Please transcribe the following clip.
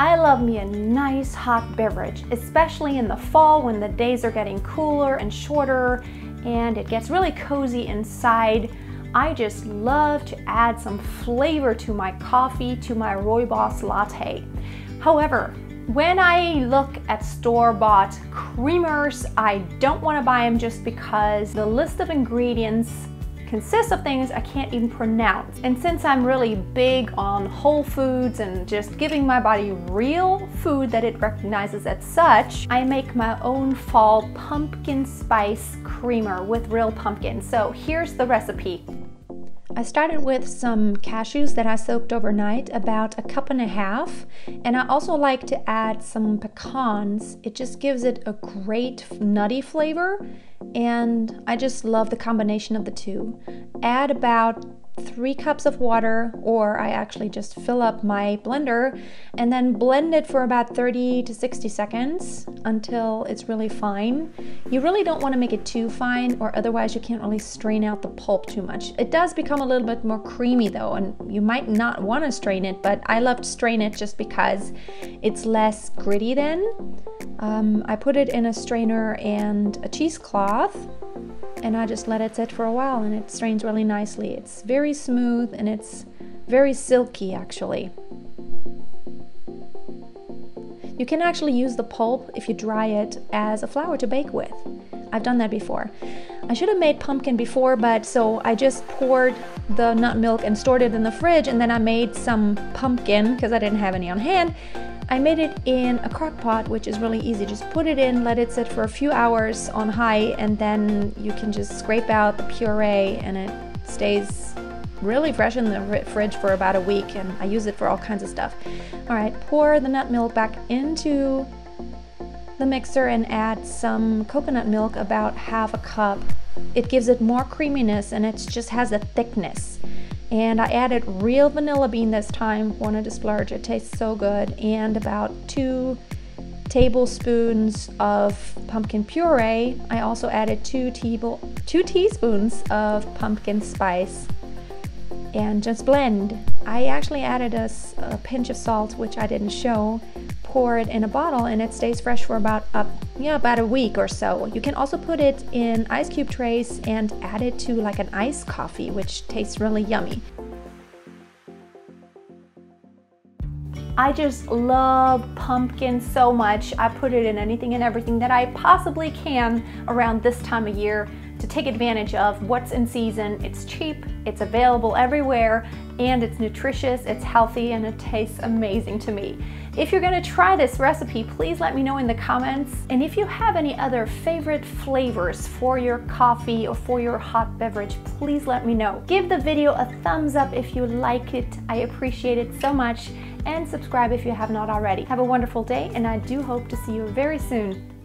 I love me a nice hot beverage, especially in the fall when the days are getting cooler and shorter and it gets really cozy inside. I just love to add some flavor to my coffee, to my rooibos latte. However, when I look at store-bought creamers, I don't want to buy them just because the list of ingredients consists of things I can't even pronounce. And since I'm really big on whole foods and just giving my body real food that it recognizes as such, I make my own fall pumpkin spice creamer with real pumpkin. So here's the recipe. I started with some cashews that I soaked overnight, about a cup and a half, and I also like to add some pecans. It just gives it a great nutty flavor, and I just love the combination of the two. Add about 3 cups of water, or I actually just fill up my blender and then blend it for about 30 to 60 seconds until it's really fine. You really don't want to make it too fine, or otherwise you can't really strain out the pulp too much. It does become a little bit more creamy though, and you might not want to strain it, but I love to strain it just because it's less gritty then. I put it in a strainer and a cheesecloth, and I just let it sit for a while and it strains really nicely. It's very smooth and it's very silky actually. You can actually use the pulp if you dry it as a flour to bake with. I've done that before. I should have made pumpkin before, but so I just poured the nut milk and stored it in the fridge, and then I made some pumpkin because I didn't have any on hand. I made it in a crock pot, which is really easy. Just put it in, let it sit for a few hours on high, and then you can just scrape out the puree, and it stays really fresh in the fridge for about a week, and I use it for all kinds of stuff. All right, pour the nut milk back into the mixer and add some coconut milk, about 1/2 cup. It gives it more creaminess, and it just has a thickness. And I added real vanilla bean this time. Wanted to splurge, it tastes so good. And about 2 tablespoons of pumpkin puree. I also added 2 teaspoons of pumpkin spice. And just blend. I actually added a pinch of salt, which I didn't show. Pour it in a bottle and it stays fresh for about a week or so. You can also put it in ice cube trays and add it to like an iced coffee, which tastes really yummy. I just love pumpkin so much. I put it in anything and everything that I possibly can around this time of year to take advantage of what's in season. It's cheap, it's available everywhere, and it's nutritious, it's healthy, and it tastes amazing to me. If you're gonna try this recipe, please let me know in the comments. And if you have any other favorite flavors for your coffee or for your hot beverage, please let me know. Give the video a thumbs up if you like it. I appreciate it so much. And subscribe if you have not already. Have a wonderful day, and I do hope to see you very soon.